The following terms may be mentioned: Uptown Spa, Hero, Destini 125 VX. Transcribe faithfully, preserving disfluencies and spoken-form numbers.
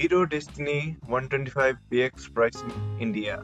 Hero Destini one twenty-five P X pricing India.